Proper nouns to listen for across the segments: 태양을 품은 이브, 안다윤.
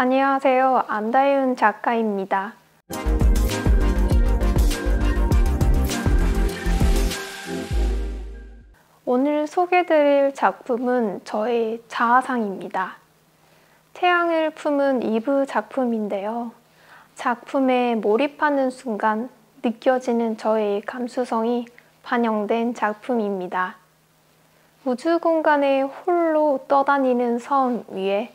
안녕하세요. 안다윤 작가입니다. 오늘 소개드릴 작품은 저의 자아상입니다. 태양을 품은 이브 작품인데요. 작품에 몰입하는 순간 느껴지는 저의 감수성이 반영된 작품입니다. 우주 공간에 홀로 떠다니는 섬 위에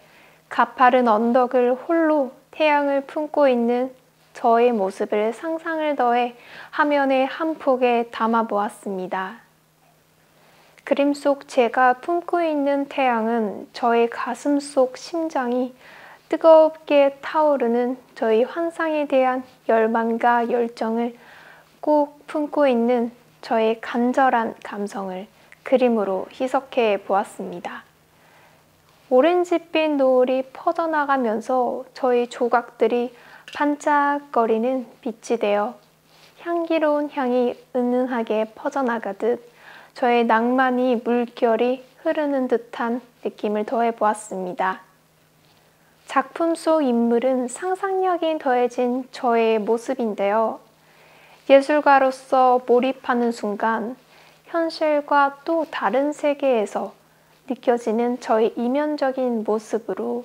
가파른 언덕을 홀로 태양을 품고 있는 저의 모습을 상상을 더해 화면의 한 폭에 담아 보았습니다. 그림 속 제가 품고 있는 태양은 저의 가슴 속 심장이 뜨겁게 타오르는 저의 환상에 대한 열망과 열정을 꼭 품고 있는 저의 간절한 감성을 그림으로 희석해 보았습니다. 오렌지빛 노을이 퍼져나가면서 저의 조각들이 반짝거리는 빛이 되어 향기로운 향이 은은하게 퍼져나가듯 저의 낭만이 물결이 흐르는 듯한 느낌을 더해 보았습니다. 작품 속 인물은 상상력이 더해진 저의 모습인데요. 예술가로서 몰입하는 순간 현실과 또 다른 세계에서 느껴지는 저의 이면적인 모습으로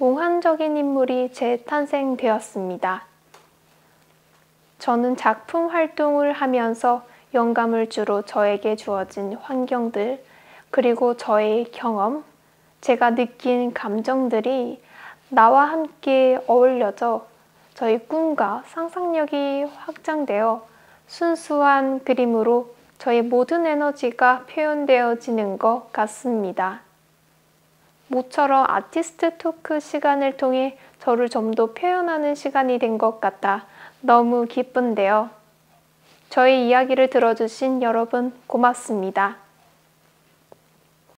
몽환적인 인물이 재탄생되었습니다. 저는 작품 활동을 하면서 영감을 주로 저에게 주어진 환경들, 그리고 저의 경험, 제가 느낀 감정들이 나와 함께 어울려져 저의 꿈과 상상력이 확장되어 순수한 그림으로 저의 모든 에너지가 표현되어지는 것 같습니다. 모처럼 아티스트 토크 시간을 통해 저를 좀 더 표현하는 시간이 된 것 같아 너무 기쁜데요. 저의 이야기를 들어주신 여러분 고맙습니다.